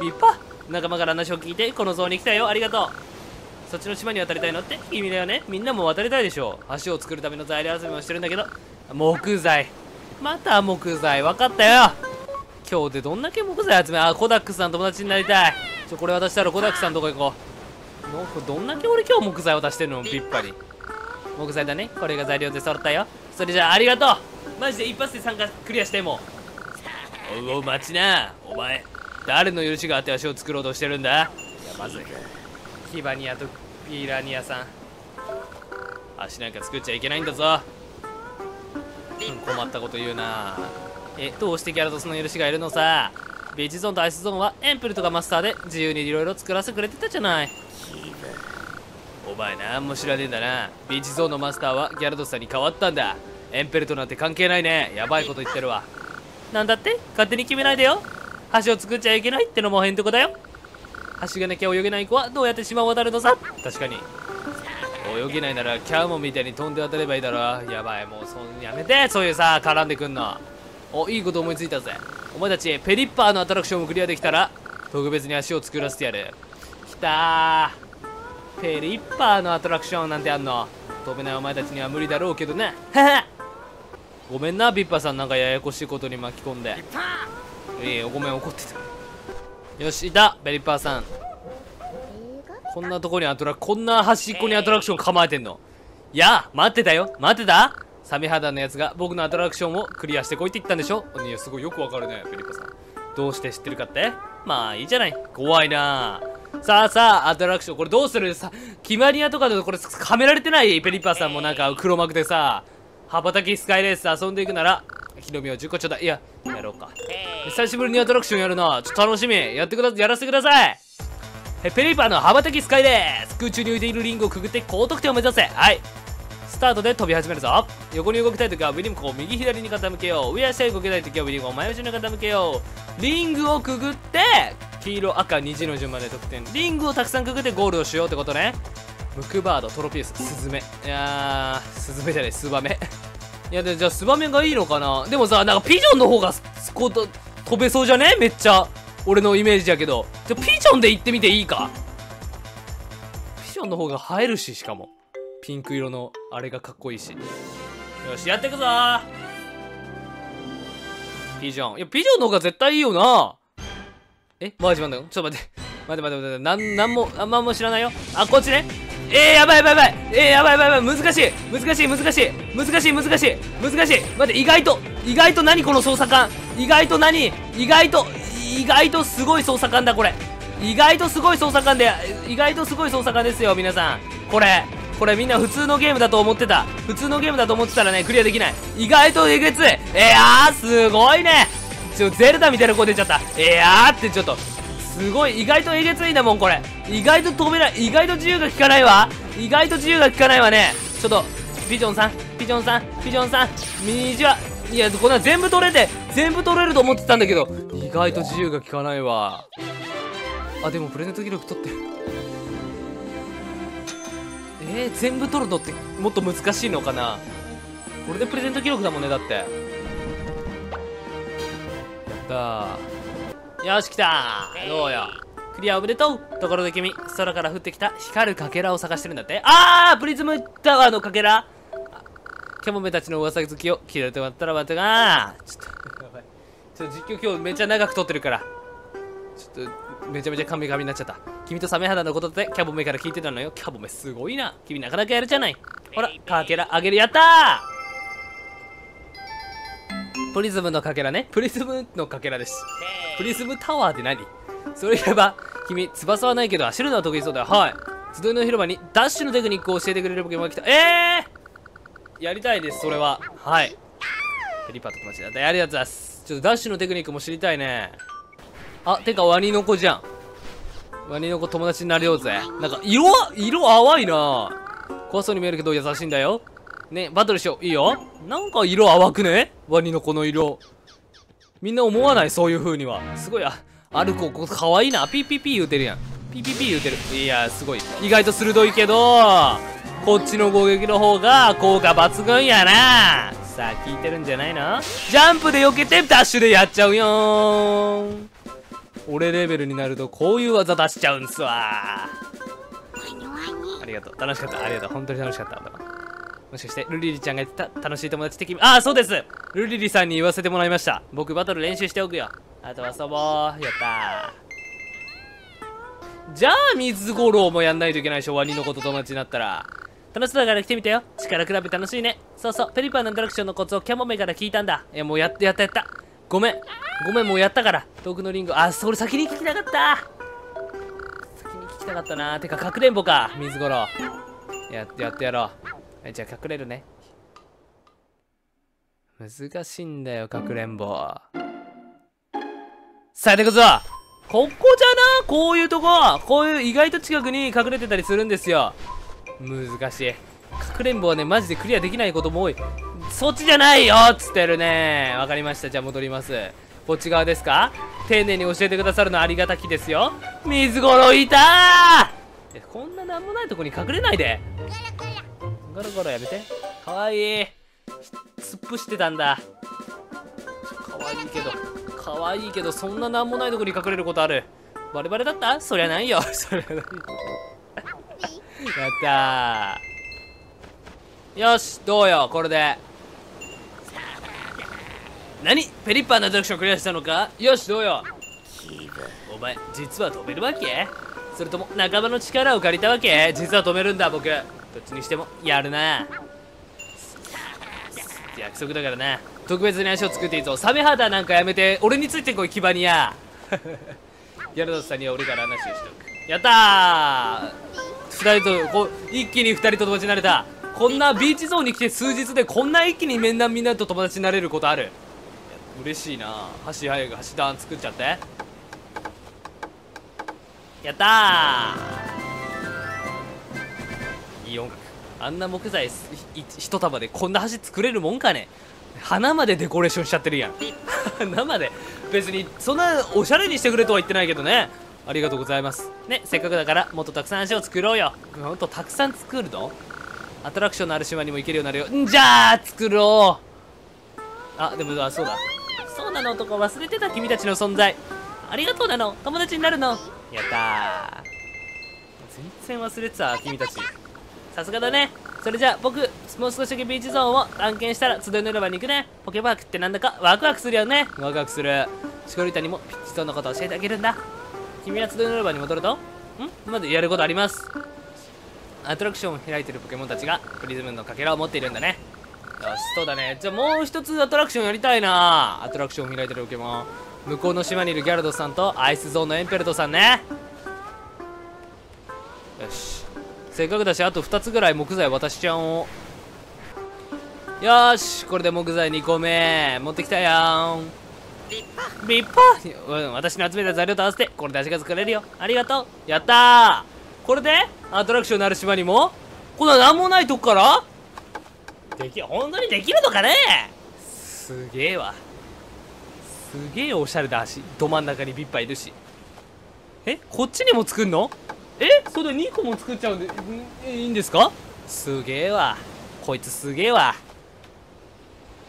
立派。仲間から話を聞いてこの像に来たよ。ありがとう。そっちの島に渡りたいのって君だよね。みんなも渡りたいでしょう。橋を作るための材料集めをしてるんだけど、木材、また木材。分かったよ。今日でどんだけ木材集め、あ、コダックさん友達になりたい。これ渡したらコダックさんどこ行こう。なんかどんだけ俺今日木材渡してるの。びっぱり木材だね。これが材料で揃ったよ。それじゃあ、ありがとう。マジで一発で参加クリアしてもう。おう、待ちな。お前誰の許しがあって足を作ろうとしてるんだ。いや、まずキバニアとピラニアさん、足なんか作っちゃいけないんだぞ。困ったこと言うな。どうしてギャラドスの許しがいるのさ。ビーチゾーンとアイスゾーンはエンプルとかマスターで自由にいろいろ作らせてくれてたじゃない。お前なんも知らねえんだな。ビーチゾーンのマスターはギャラドスさんに変わったんだ。エンペルトなんて関係ないね。やばいこと言ってるわ。なんだって。勝手に決めないでよ。橋を作っちゃいけないってのもへんてこだよ。橋がなきゃ泳げない子はどうやって島を渡るのさ。確かに泳げないならキャーモンみたいに飛んで渡ればいいだろ。やばい、もうやめて、そういうさ絡んでくんの。お、いいこと思いついたぜ。お前たちペリッパーのアトラクションもクリアできたら特別に足を作らせてやる。きたー、ペリッパーのアトラクションなんてあんの。飛べないお前たちには無理だろうけどね。ごめんな、ビッパさん、なんかややこしいことに巻き込んで。ごめん、怒ってた。よし、いた、ペリッパーさん。こんなとこにこんな端っこにアトラクション構えてんの。いや、待ってたよ、待ってた。サメ肌のやつが僕のアトラクションをクリアしてこいって言ったんでしょ。いや、すごいよくわかるね、ペリッパさん。どうして知ってるかって。まあいいじゃない。怖いなあ。さあさあ、アトラクションこれどうする。さ、キマニアとかでこれはめられてない。ペリッパーさんもなんか黒幕でさ、羽ばたきスカイレース遊んでいくなら木の実を10個ちょうだい。いや、やろうか。久しぶりにアトラクションやるな。ちょっと楽しみ。やらせてください。ペリッパーの羽ばたきスカイレース。空中に浮いているリングをくぐって高得点を目指せ。はい、スタートで飛び始めるぞ。横に動きたいときはウィリムコを右左に傾けよう。上足へ動けないときはウィリムコを前後ろに傾けよう。リングをくぐって黄色赤虹の順まで得点。リングをたくさんくぐってゴールをしようってことね。ムクバード、トロピウス、スズメ。いやー、スズメじゃない、スバメ。いや、でじゃあスバメがいいのかな。でもさ、なんかピジョンの方が飛べそうじゃね。めっちゃ俺のイメージやけど。じゃあピジョンで行ってみていいか。ピジョンの方が映えるし、しかもピンク色のあれがかっこいいし。よし、やっていくぞー。ピジョン、いやピジョンの方が絶対いいよな。もう始まんの。ちょっと待って。待って。なんも知らないよ。あ、こっちね。やばい。やばい。難しい。待って、意外と何この操作感。意外とすごい操作感だ、これ。意外とすごい操作感ですよ、皆さん。これみんな普通のゲームだと思ってた。普通のゲームだと思ってたらね、クリアできない。意外とえげつい。すごいね。ゼルダみたいな声出ちゃった。ってちょっとすごい、意外とえげついんだもん。これ意外と飛べない。意外と自由が利かないわ。ね。ちょっとピジョンさん右は、いや、こんな全部取れると思ってたんだけど、意外と自由が利かないわ。あ、でもプレゼント記録取ってる。全部取るのってもっと難しいのかな。これでプレゼント記録だもんね、だってだ。よし、来た。どうよ、クリアおめでとう。ところで君、空から降ってきた光るかけらを探してるんだって。プリズムタワーのかけら。キャモメたちの噂好きを聞いてもらったら待てが。ちょっと実況今日めっちゃ長く撮ってるから、ちょっとめちゃめちゃカミカミになっちゃった。君とサメ肌のことってキャボメから聞いてたのよ。キャボメすごいな。君なかなかやるじゃない。ほら、かけらあげる。やったー。プリズムのかけらね。プリズムのかけらです。プリズムタワーって何。それ言えば君、翼はないけど走るのは得意そうだよ。はい。集いの広場にダッシュのテクニックを教えてくれるポケモンが来た。やりたいです、それは。はい、ペリパと友達だった。やるやつだす。ちょっとダッシュのテクニックも知りたいね。あ、てかワニの子じゃん。ワニの子友達になれようぜ。なんか色淡いな。怖そうに見えるけど優しいんだよね。バトルしよう。いいよ。なんか色淡くね、ワニのこの色。みんな思わない、そういう風には。すごい、歩く子かわいいな。ピーピーピー言うてるやん。ピーピーピー言うてる。いやー、すごい。意外と鋭いけど、こっちの攻撃の方が効果抜群やな。さあ、効いてるんじゃないの。ジャンプで避けてダッシュでやっちゃうよーん。俺レベルになるとこういう技出しちゃうんすわ。ありがとう、楽しかった、ありがとう、本当に楽しかった。もしかしてルリリちゃんが言ってた楽しい友達的、ああそうです、ルリリさんに言わせてもらいました。僕バトル練習しておくよ、あと遊ぼう、やったー。じゃあ水五郎もやんないといけないでしょ、ワニの子と友達になったら。楽しそうだから来てみたよ、力比べ楽しいね。そうそう、ペリパンのダラクションのコツをキャモメから聞いたんだ。いやもうやった、ごめんごめん、もうやったから。遠くのリンゴ、あそれ先に聞きたかった、なー。てかかくれんぼか、水五郎やってやろう。じゃあ隠れるね。難しいんだよかくれんぼ。さあでこそここじゃな、こういうとこ、こういう意外と近くに隠れてたりするんですよ。難しい、かくれんぼはねマジでクリアできないことも多い。そっちじゃないよっつってるね。わかりました、じゃあ戻ります。こっち側ですか。丁寧に教えてくださるのありがたきですよ。水五郎いたー。こんななんもないとこに隠れないで。ゴロゴロやめて。かわいい。突っ伏してたんだ。かわいいけどそんななんもないとこに隠れることある。バレバレだった？そりゃないよ。そりゃないよ。やったー。よしどうよこれで。何ペリッパーの読書をクリアしたのか。よしどうよ。お前実は飛べるわけ、それとも仲間の力を借りたわけ。実は飛べるんだ僕。どっちにしてもやるな、約束だからな。特別に足を作っていいぞ。サメ肌なんかやめて俺についてこいキバニア。ギャルドスさんには俺から話をしとく。やったー、2人とこ一気に2人と友達になれた。こんなビーチゾーンに来て数日でこんな一気にみんなと友達になれることある、嬉しいな。箸早く箸段作っちゃって、やったー。イオンあんな木材一束でこんな箸作れるもんかね。花までデコレーションしちゃってるやん。花まで別にそんなおしゃれにしてくれとは言ってないけどね。ありがとうございますね。せっかくだからもっとたくさん箸を作ろうよ。もっとたくさん作るの、アトラクションのある島にも行けるようになるよ。んじゃあ作ろう。あでもあそうだそうなの、男忘れてた君たちの存在。ありがとうなの、友達になるの。やったー、全然忘れてた君たち、さすがだね。それじゃあ僕もう少しだけビーチゾーンを探検したら集いの場に行くね。ポケパークってなんだかワクワクするよね。ワクワクする。シコリタにもピッチゾーンのこと教えてあげるんだ。君は集いの場に戻るとんまだやることあります。アトラクションを開いてるポケモンたちがプリズムのかけらを持っているんだね。よしそうだね。じゃあもう一つアトラクションやりたいな。アトラクション開いてるポケモン、向こうの島にいるギャルドさんとアイスゾーンのエンペルトさんね。よしせっかくだしあと2つぐらい木材渡しちゃおう。よしこれで木材2個目持ってきたやん。ビッパー、うん、私の集めた材料と合わせてこれで味が作れるよ。ありがとう、やったー。これでアトラクションのある島にもこんな何もないとこから本当にできるのかね。すげえわ、すげえおしゃれだし、ど真ん中にビッパいるし。えこっちにも作んの、えそれ2個も作っちゃうんでいいんですか。すげえわこいつ、すげえわ。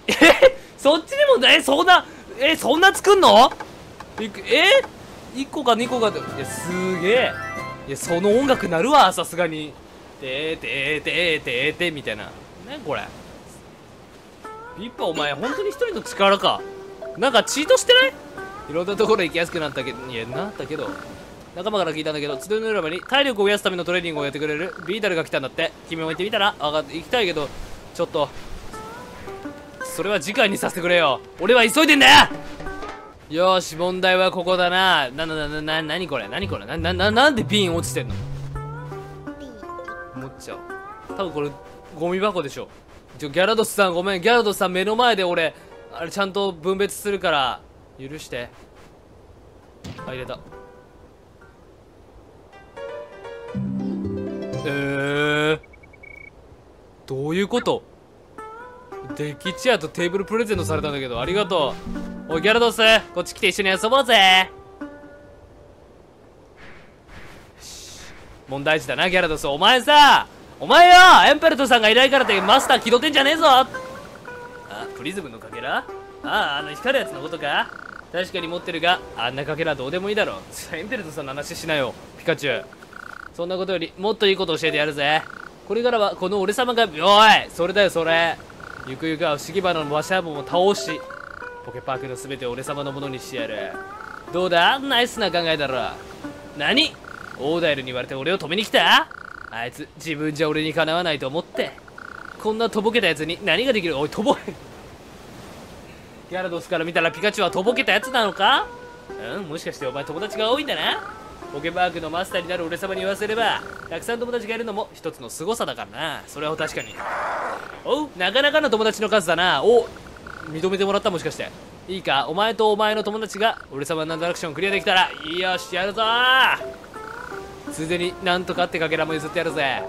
えそっちにもね、そんな作んの、1個か2個か、いやすげえ。いやその音楽なるわさすがに。てーみたいなね、これビッパお前本当に一人の力か。なんかチートしてない？いろんなところ行きやすくなったけど、いやなったけど仲間から聞いたんだけど、集いの裏場に体力を増やすためのトレーニングをやってくれるビータルが来たんだって。君も行ってみたら。あ行きたいけどちょっとそれは次回にさせてくれよ、俺は急いでんだよ。よし問題はここだな。何これ何これなんで瓶落ちてんの。持っちゃう多分これゴミ箱でしょ。ギャラドスさんごめん、ギャラドスさん目の前で俺あれちゃんと分別するから許して。あ入れた。どういうこと。デッキチェアとテーブルプレゼントされたんだけど、ありがとう。おいギャラドスこっち来て一緒に遊ぼうぜ。問題児だなギャラドス、お前さ、お前よエンペルトさんがいないからってマスター気取ってんじゃねえぞ。あプリズムのかけら、ああの光るやつのことか。確かに持ってるが、あんなかけらどうでもいいだろ。エンベルトさんの話しなよ、ピカチュウ。そんなことより、もっといいこと教えてやるぜ。これからは、この俺様が、おいそれだよ、それ。ゆくゆくは不思議花のマシャーボンを倒し、ポケパークのすべてを俺様のものにしてやる。どうだ、ナイスな考えだろ。何オーダイルに言われて俺を止めに来た。あいつ、自分じゃ俺にかなわないと思って。こんなとぼけたやつに何ができる。おい、とぼけ。ギャラドスから見たらピカチュウはとぼけたやつなのか。うん、もしかしてお前友達が多いんだな。ポケパークのマスターになる俺様に言わせれば、たくさん友達がいるのも一つの凄さだからな。それは確かに。おう、なかなかの友達の数だな。お、認めてもらった、もしかして。いいか、お前とお前の友達が俺様のアトラクションクリアできたら、よし、やるぞー。ついでになんとかってかけらも譲ってやるぜ。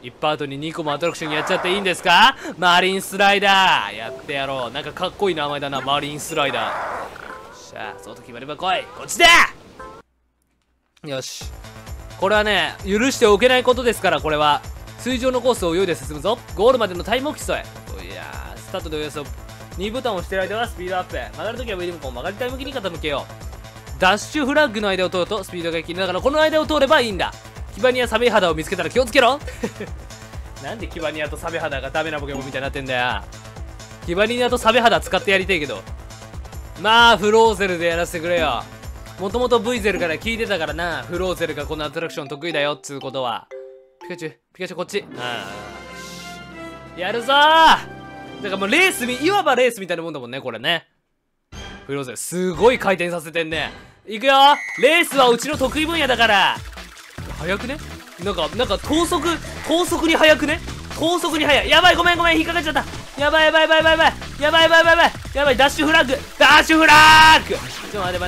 1パートに2個もアトラクションやっちゃっていいんですか。マリンスライダーやってやろう。なんかかっこいい名前だな、マリンスライダー。よっしゃ、そうと決まれば来い、こっちだ。よし、これはね、許しておけないことですから。これは水上のコースを泳いで進むぞ。ゴールまでのタイムを競え。いやー、スタートでおよそ2ボタンを押してる間はスピードアップ。曲がるときはウィリムコンを曲がりたい向きに傾けよう。ダッシュフラッグの間を通るとスピードが切れながら、この間を通ればいいんだ。キバニアサメ肌を見つけたら気をつけろ。なんでキバニアとサメ肌がダメなポケモンみたいになってんだよ。キバニアとサメ肌使ってやりてえけど、まあフローゼルでやらせてくれよ。もともと V ゼルから聞いてたからな。フローゼルがこのアトラクション得意だよっつうことは。ピカチュウ、ピカチュウこっち。ああ、やるぞー。だからもうレースみ、いわばレースみたいなもんだもんね、これね。フローゼルすごい回転させてんね。いくよ、レースはうちの得意分野だから。速くね、なんか高速に速くね、高速に速い。やばい、ごめん、引っかかっちゃった。やばい、ダッシュフラッグ、ちょっと待て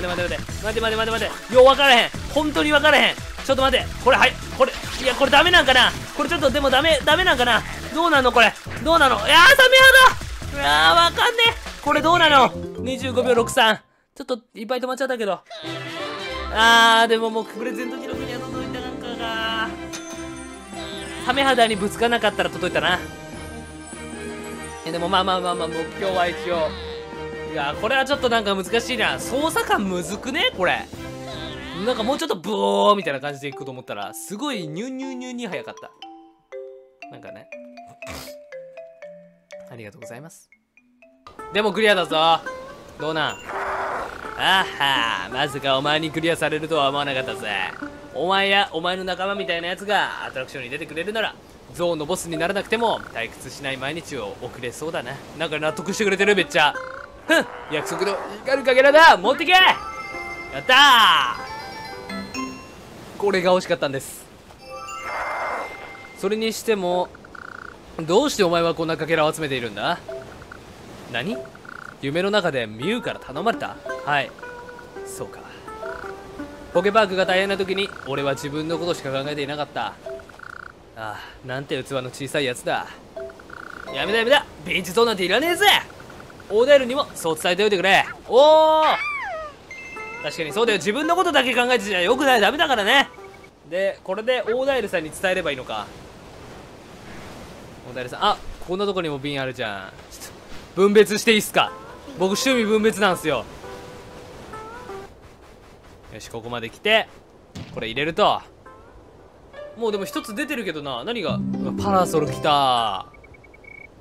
よ。分からへん、本当に分からへん。ちょっと待て、これ、はい、これ、いや、これダメなんかな。これちょっとでもダメなんかな。どうなのこれ、どうなの。いやー、サメ肌、いやー、分かんねえ。これどうなの。25秒63、ちょっといっぱい止まっちゃったけど。あー、でももうプレゼント記録には届いたなんかが。サメ肌にぶつかなかったら届いたな。でもまあ目標は一応。いやー、これはちょっとなんか難しいな。操作感むずくねこれ。なんかもうちょっとブオーみたいな感じでいくと思ったら、すごいニュニュニュに早かった。なんかね、ありがとうございます。でもクリアだぞ。どうなん。あはー、まさかお前にクリアされるとは思わなかったぜ。お前やお前の仲間みたいなやつがアトラクションに出てくれるなら、ゾウのボスにならなくても退屈しない毎日を送れそうだな。なんか納得してくれてる、めっちゃ。ふん、約束の光るかけらだ、持ってけ。やったー、これが惜しかったんです。それにしてもどうしてお前はこんなかけらを集めているんだ。何、夢の中でミュウから頼まれた。はい、そうか。ポケパークが大変な時に俺は自分のことしか考えていなかった。ああ、なんて器の小さいやつだ。やめだ、ビーチゾーンなんていらねえぜ。オーダイルにもそう伝えておいてくれ。おお、確かにそうだよ。自分のことだけ考えてちゃよくない、ダメだからね。で、これでオーダイルさんに伝えればいいのか。オーダイルさん、あ、こんなとこにも瓶あるじゃん。ちょっと分別していいっすか。僕趣味分別なんすよ。よし、ここまで来てこれ入れると、もうでも一つ出てるけどな。何が、パラソル来た。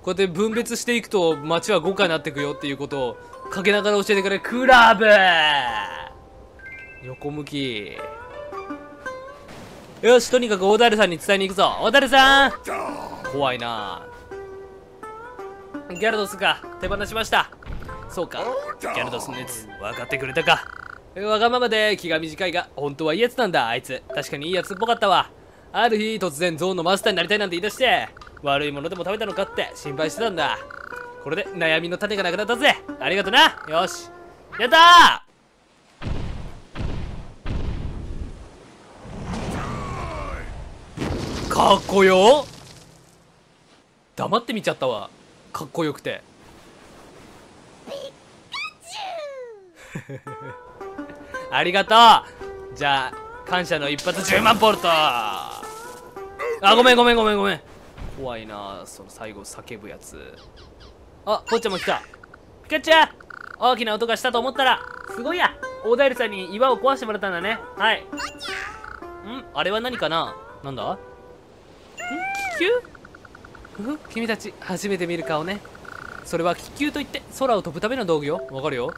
こうやって分別していくと街は豪華になってくよっていうことをかけながら教えてくれ。クラブ横向き。よし、とにかくオーダルさんに伝えに行くぞ。オーダルさん、怖いな。ギャルドスが手放しました。そうか、ギャルドスのやつ分かってくれたか。わがままで気が短いが本当はいいやつなんだ。あいつ確かにいいやつっぽかったわ。ある日突然ゾウのマスターになりたいなんて言い出して、悪いものでも食べたのかって心配してたんだ。これで悩みの種がなくなったぜ。ありがとな。よし、やったー。かっこよ、黙って見ちゃったわ、かっこよくて。ピカチュウありがとう。じゃあ感謝の一発10万ボルト。あ、ごめん、怖いなその最後叫ぶやつ。あ、ポッチャも来た。ピカチュウ、大きな音がしたと思ったら、すごいや、オダエルさんに岩を壊してもらったんだね。はい。ん、あれは何かな。なんだ、ん、気球。ふふ、君たち初めて見る顔ね。それは気球といって空を飛ぶための道具よ。わかるよ。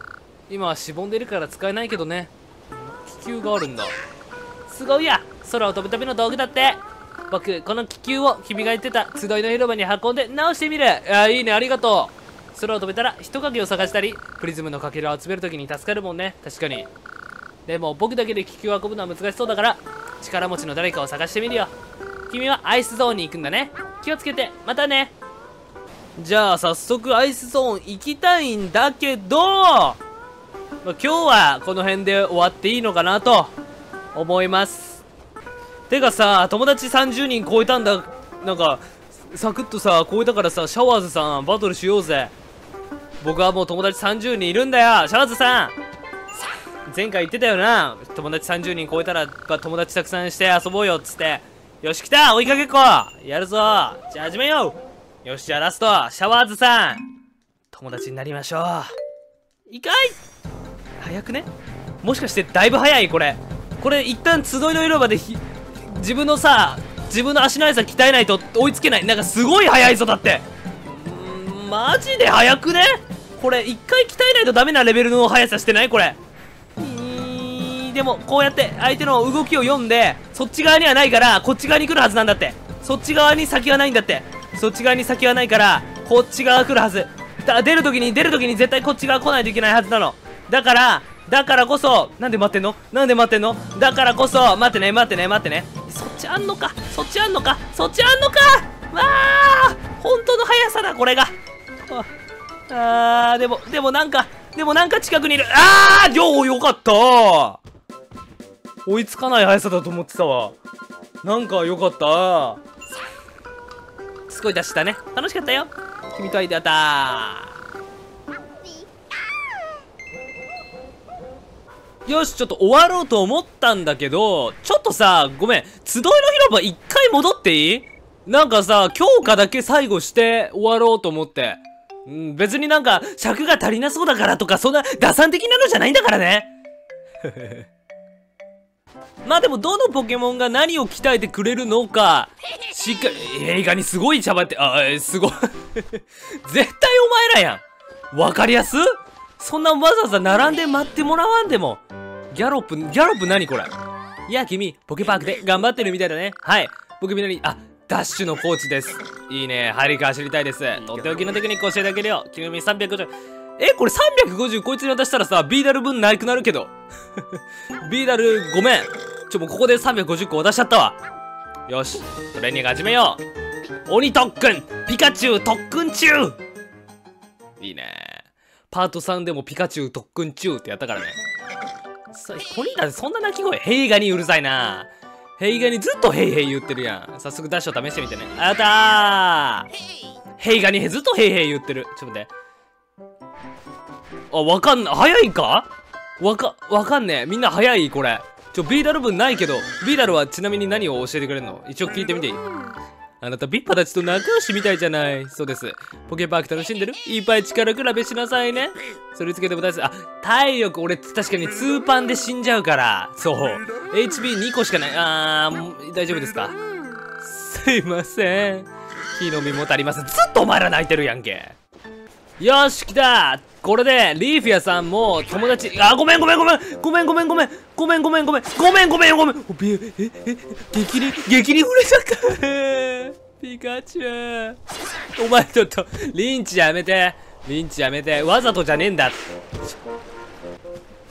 今はしぼんでるから使えないけどね。気球があるんだ。すごいや、空を飛ぶための道具だって。僕、この気球を君が言ってた集いの広場に運んで直してみる。あ、いいね、ありがとう。空を飛べたら人影を探したり、プリズムのかけらを集めるときに助かるもんね。確かに。でも僕だけで気球を運ぶのは難しそうだから、力持ちの誰かを探してみるよ。君はアイスゾーンに行くんだね。気をつけて、またね。じゃあ早速アイスゾーン行きたいんだけど、今日はこの辺で終わっていいのかなと思います。てかさ、友達30人超えたんだ。なんかサクッとさ超えたからさ、シャワーズさんバトルしようぜ。僕はもう友達30人いるんだよ。シャワーズさん、前回言ってたよな、友達30人超えたら友達たくさんして遊ぼうよっつって。よし、来た、追いかけっこやるぞ。じゃあ始めよう。よし、じゃあラスト、シャワーズさん友達になりましょう。いかい、早くね。もしかしてだいぶ早い。これ一旦集いの広場で自分の足の速さ鍛えないと追いつけない。なんかすごい速いぞ。だってマジで速くね。これ一回鍛えないとダメなレベルの速さしてない。これでもこうやって相手の動きを読んで、そっち側にはないからこっち側に来るはずなんだって。そっち側に先はないんだって。そっち側に先はないからこっち側来るはずだ。出るときに絶対こっち側来ないといけないはずなの。だからこそ、なんで待ってんの。だからこそ、待ってね。そっちあんのか。わあ、本当の速さだこれが。ああ、でもなんか近くにいる。ああ、よかったー。追いつかない速さだと思ってたわ。なんかよかったー。すごい出したね。楽しかったよ。君と相手だった。よし、ちょっと終わろうと思ったんだけど、ちょっとさ、ごめん、集いの広場一回戻っていい？なんかさ、強化だけ最後して終わろうと思って、別になんか尺が足りなそうだからとか、そんな打算的なのじゃないんだからね。まあでも、どのポケモンが何を鍛えてくれるのかしっかり。映画にすごい喋って、ああすごい絶対お前らやん。わかりやす。そんなわざわざ並んで待ってもらわんでも。ギャロップ何これ。いや君、ポケパークで頑張ってるみたいだね。はい、僕みんなに、あ、ダッシュのコーチです。いいね、ハリカ走りたいです。とっておきのテクニック教えてあげるよ。君350。これ350こいつに渡したらさ、ビーダル分なくなるけどビーダルごめん。もうここで350個渡しちゃったわ。よし、トレーニング始めよう。鬼特訓、ピカチュウ特訓中。いいね。パート3でもピカチュウ特訓中ってやったからね。鬼だ、そんな鳴き声。ヘイガニうるさいな。ヘイガニずっとヘイヘイ言ってるやん。早速ダッシュを試してみてね。あたー、ヘイガニずっとヘイヘイ言ってる。ちょっと待って。あ、わかんない。早いかわかんねえ。みんな早いこれ。ビーダル分ないけど、ビーダルはちなみに何を教えてくれるの？一応聞いてみていい？あなたビッパたちと仲良しみたいじゃない。そうです。ポケパーク楽しんでる？いっぱい力比べしなさいね。それつけても大切。あ、体力、俺確かに2パンで死んじゃうから。そう。HP2 個しかない。大丈夫ですか？すいません。火の身も足りません。ずっとお前ら泣いてるやんけ。よし、来た。これでリーフィアさんも友達。あ、ごめん。激励触れちゃったピカチュウ、お前ちょっとリンチやめて。わざとじゃねえんだ。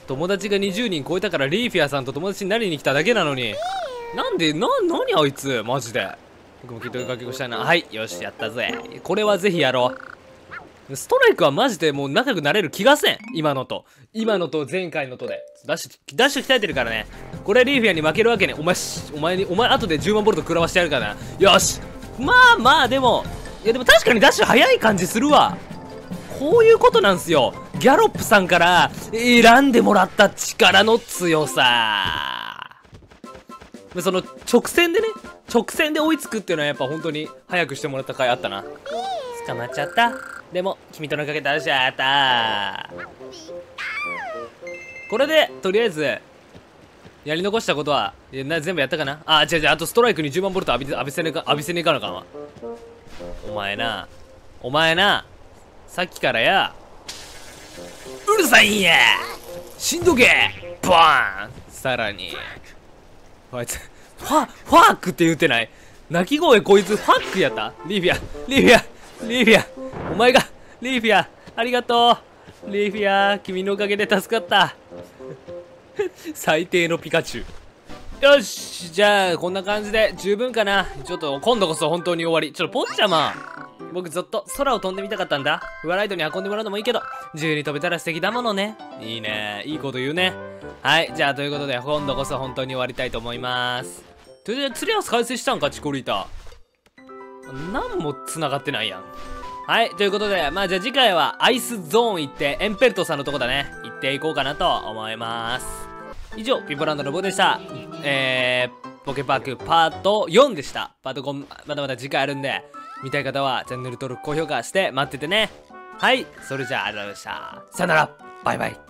友達が20人超えたからリーフィアさんと友達になりに来ただけなのに、なんで何あいつマジで。僕も聞いて追いかけっこしたいな。はい、よし、やったぜ。これはぜひやろう。ストライクはマジでもう仲良くなれる気がせん。今のと前回のとでダッシュ鍛えてるからね。これリーフィアに負けるわけね。お前後で10万ボルト食らわしてやるからな。よし、まあでも、いやでも確かにダッシュ早い感じするわ。こういうことなんすよ。ギャロップさんから選んでもらった力の強さ、その直線で追いつくっていうのはやっぱ本当に早くしてもらった甲斐あったな。捕まっちゃった。でも君とのかけ倒しちゃった。これでとりあえずやり残したことは全部やったかな。あ違う違う、あとストライクに10万ボルト浴びせねえかのかな。お前なさっきからやうるさいんや、しんどけバーン。さらにあいつファークって言うてない、鳴き声こいつファックやった。リーフィアお前が、リーフィアありがとう。リーフィア君のおかげで助かった。最低のピカチュウ。よし、じゃあこんな感じで十分かな。ちょっと今度こそ本当に終わり。ちょっとポンちゃま、僕ずっと空を飛んでみたかったんだ。フワライドに運んでもらうのもいいけど、自由に飛べたら素敵だものね。いいね、いいこと言うね。はい、じゃあということで今度こそ本当に終わりたいと思います。とりあえず釣りは完成したんか、チコリータなんも繋がってないやん。はい、ということで、まあじゃあ次回はアイスゾーン行って、エンペルトさんのとこだね、行っていこうかなと思います。以上、ピンポランドの僕でした。ポケパークパート4でした。パート5、まだまだ次回あるんで、見たい方はチャンネル登録、高評価して待っててね。はい、それじゃあありがとうございました。さよなら、バイバイ。